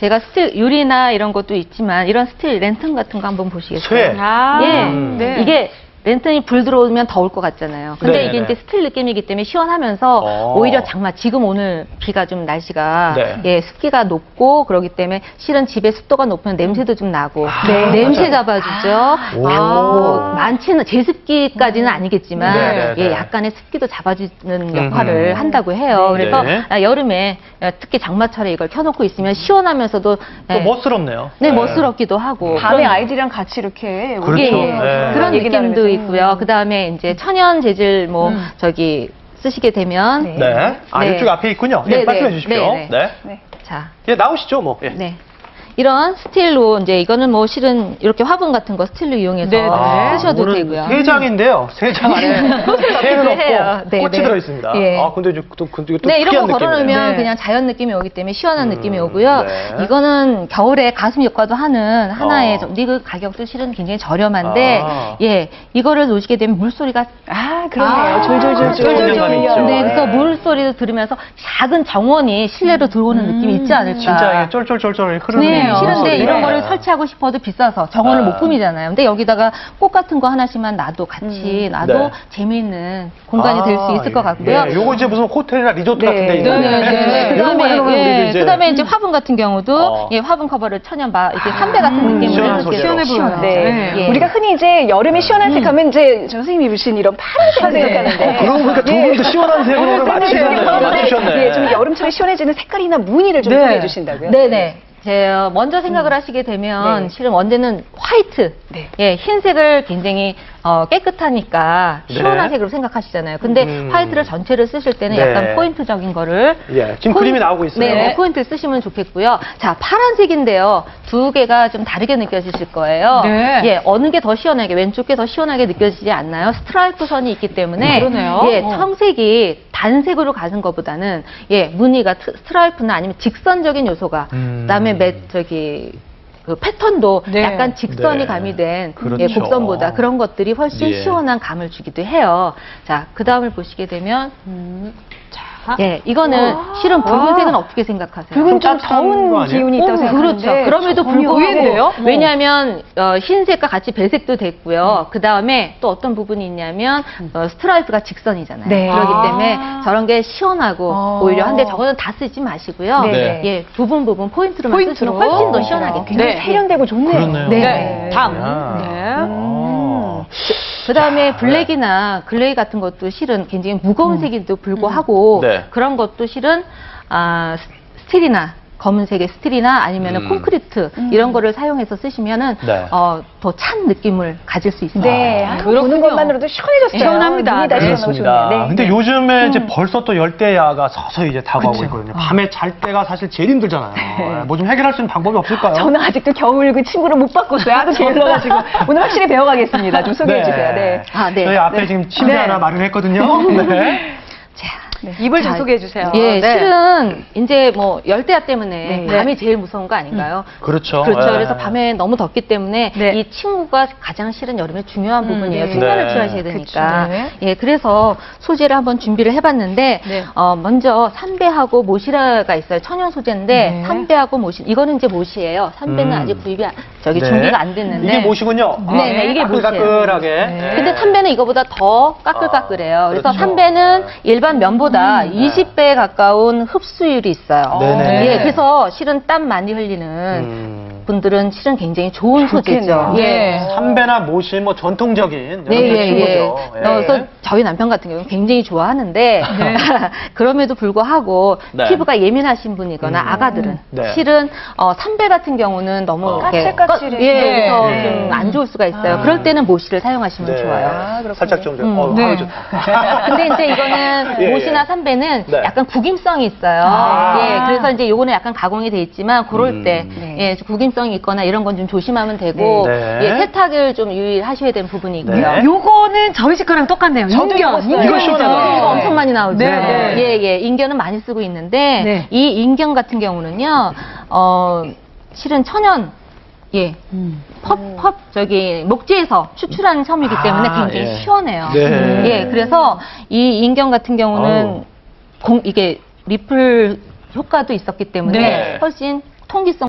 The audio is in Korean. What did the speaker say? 제가 스틸 유리나 이런 것도 있지만 이런 스틸 랜턴 같은 거 한번 보시겠어요? 아 예. 네. 이게 랜턴이 불 들어오면 더울 것 같잖아요. 근데 네네네. 이게 이제 스틸 느낌이기 때문에 시원하면서 오히려 장마, 지금 오늘 비가 좀 날씨가 네. 예, 습기가 높고 그러기 때문에 실은 집에 습도가 높으면 냄새도 좀 나고 네. 냄새 잡아주죠. 뭐 많지는 제습기까지는 아니겠지만 예, 약간의 습기도 잡아주는 역할을 한다고 해요. 그래서 네. 여름에 특히 장마철에 이걸 켜놓고 있으면 시원하면서도 또 예, 멋스럽네요. 네, 멋스럽기도 하고 밤에 아이들이랑 같이 이렇게 그렇죠. 예, 네. 그런 느낌도 있고요. 그다음에 이제 천연 재질 뭐 저기 쓰시게 되면 네. 네. 아, 네. 이쪽 앞에 있군요. 네, 네. 말씀해 주십시오. 네. 네. 네. 자. 예, 나오시죠, 뭐. 예. 네. 이런 스틸로 이제 이거는 뭐 실은 이렇게 화분 같은 거 스틸로 이용해서 쓰셔도 되고요. 세 장인데요. 세 장 안에 새는 없고 네, 꽃이 네. 들어 있습니다. 네. 아 근데 이제 또 네, 이런 거 걸어놓으면 네. 그냥 자연 느낌이 오기 때문에 시원한 느낌이 오고요. 네. 이거는 겨울에 가슴 효과도 하는 하나의 근데 그 가격도 실은 굉장히 저렴한데 예 이거를 놓으시게 되면 물소리가 그러네요. 졸졸졸졸졸졸. 네, 그래서 물소리도 들으면서 작은 정원이 실내로 들어오는 느낌이 있지 않을까. 진짜 이게 쫄쫄쫄쫄 흐르는. 네. 싫은데 이런 거를 설치하고 싶어도 비싸서 정원을 못 꾸미잖아요. 근데 여기다가 꽃 같은 거 하나씩만 놔도 같이 놔도 네. 재미있는 공간이 될 수 있을 것 같고요. 네. 요거 이제 무슨 호텔이나 리조트 같은 데 있는 그다음에 이제 화분 같은 경우도 예, 화분 커버를 천연 이렇게 삼배 같은 느낌으로 시원해 보여요. 네. 예. 우리가 흔히 이제 여름에 시원한 색 하면 이제 선생님이 입으신 이런 파란색 생각하는데 그러고 보니까 두 분도 시원한 색으로 맞추셨네. 좀 여름철에 시원해지는 색깔이나 무늬를 좀 소개해 주신다고요? 네네. 먼저 생각을 하시게 되면 네. 실은 원래는 화이트, 네. 예, 흰색을 굉장히 깨끗하니까 시원한 네. 색으로 생각하시잖아요. 근데 화이트를 전체를 쓰실 때는 네. 약간 포인트적인 거를 지금 그림이 나오고 있어요. 네, 포인트 쓰시면 좋겠고요. 자, 파란색인데요. 두 개가 좀 다르게 느껴지실 거예요. 네. 예, 어느 게 더 시원하게 왼쪽 게 더 시원하게 느껴지지 않나요? 스트라이프 선이 있기 때문에 그러네요. 예, 청색이 단색으로 가는 것보다는 예, 무늬가 스트라이프나 아니면 직선적인 요소가 그다음에 그 패턴도 네. 약간 직선이 가미된 그렇죠. 예, 곡선보다 그런 것들이 훨씬 시원한 감을 주기도 해요. 자, 그 다음을 보시게 되면 예, 이거는 실은 붉은색은 어떻게 생각하세요? 붉은 좀 더운 기운이 있다고 생각하는데 그렇죠. 그럼에도 불구하고 왜냐하면 흰색과 같이 배색도 됐고요. 그 다음에 또 어떤 부분이 있냐면 스트라이프가 직선이잖아요. 네. 그렇기 때문에 저런 게 시원하고 오히려 한데 저거는 다 쓰지 마시고요. 네. 예, 부분 포인트로만 쓰시면 훨씬 더 시원하게 굉장히 세련되고 좋네요. 네. 다음. 그다음에 블랙이나 글레이 같은 것도 실은 굉장히 무거운 색인데도 불구하고 그런 것도 실은 스틸이나 검은색의 스틸이나 아니면 콘크리트 이런 거를 사용해서 쓰시면은 더 찬 느낌을 가질 수 있어요. 네, 보는 것만으로도 시원해졌어요. 시원합니다. 그렇습니다. 네. 근데 요즘에 이제 벌써 또 열대야가 서서히 이제 다가오고 있거든요. 밤에 잘 때가 사실 제일 힘들잖아요. 네. 뭐 좀 해결할 수 있는 방법이 없을까요? 저는 아직도 겨울 그 친구를 못 바꿨어요. 하도 게을러가지고 오늘 확실히 배워가겠습니다. 좀 소개해 주세요. 네. 저희 앞에 지금 침대 하나 마련했거든요. 네. 네. 입을 좀 소개해 주세요. 예, 네. 실은 이제 뭐 열대야 때문에 밤이 제일 무서운 거 아닌가요? 그렇죠. 그렇죠. 네. 그래서 밤에 너무 덥기 때문에 이 친구가 가장 실은 여름에 중요한 부분이에요. 숙면을 취하셔야 되니까. 네. 예, 그래서 소재를 한번 준비를 해봤는데 먼저 삼배하고 모시라가 있어요. 천연 소재인데 삼배하고 모시 이거는 이제 모시예요. 삼배는 아직 구입이 준비가 안 됐는데 이게 모시군요. 네, 이게 모시예요. 까끌까끌하게. 네. 근데 삼배는 이거보다 더 까끌까끌해요. 그래서 삼배는 일반 면보 보다 20배 가까운 흡수율이 있어요. 예, 그래서 실은 땀 많이 흘리는 분들은 실은 굉장히 좋은 소재죠. 예. 삼배나 모시 뭐 전통적인 친구죠. 그래서 저희 남편 같은 경우는 굉장히 좋아하는데 그럼에도 불구하고 피부가 예민하신 분이거나 아가들은 실은 삼배 같은 경우는 너무 까칠까칠해서 좀 안 좋을 수가 있어요. 그럴 때는 모시를 사용하시면 좋아요. 살짝 좀 좋다. 근데 이제 이거는 모시나 삼배는 약간 구김성이 있어요. 예, 그래서 이제 요거는 약간 가공이 돼 있지만 그럴 때 예, 구김성이 있거나 이런 건 좀 조심하면 되고 예, 세탁을 좀 유의하셔야 되는 부분이 있고요. 요거는 저희 집 거랑 똑같네요. 인견 엄청 많이 나오죠. 예, 예, 인견은 많이 쓰고 있는데 이 인견 같은 경우는요, 실은 천연 목재에서 추출한 섬이기 때문에 굉장히 시원해요. 예, 그래서 이 인견 같은 경우는 이게 리플 효과도 있었기 때문에 훨씬 통기성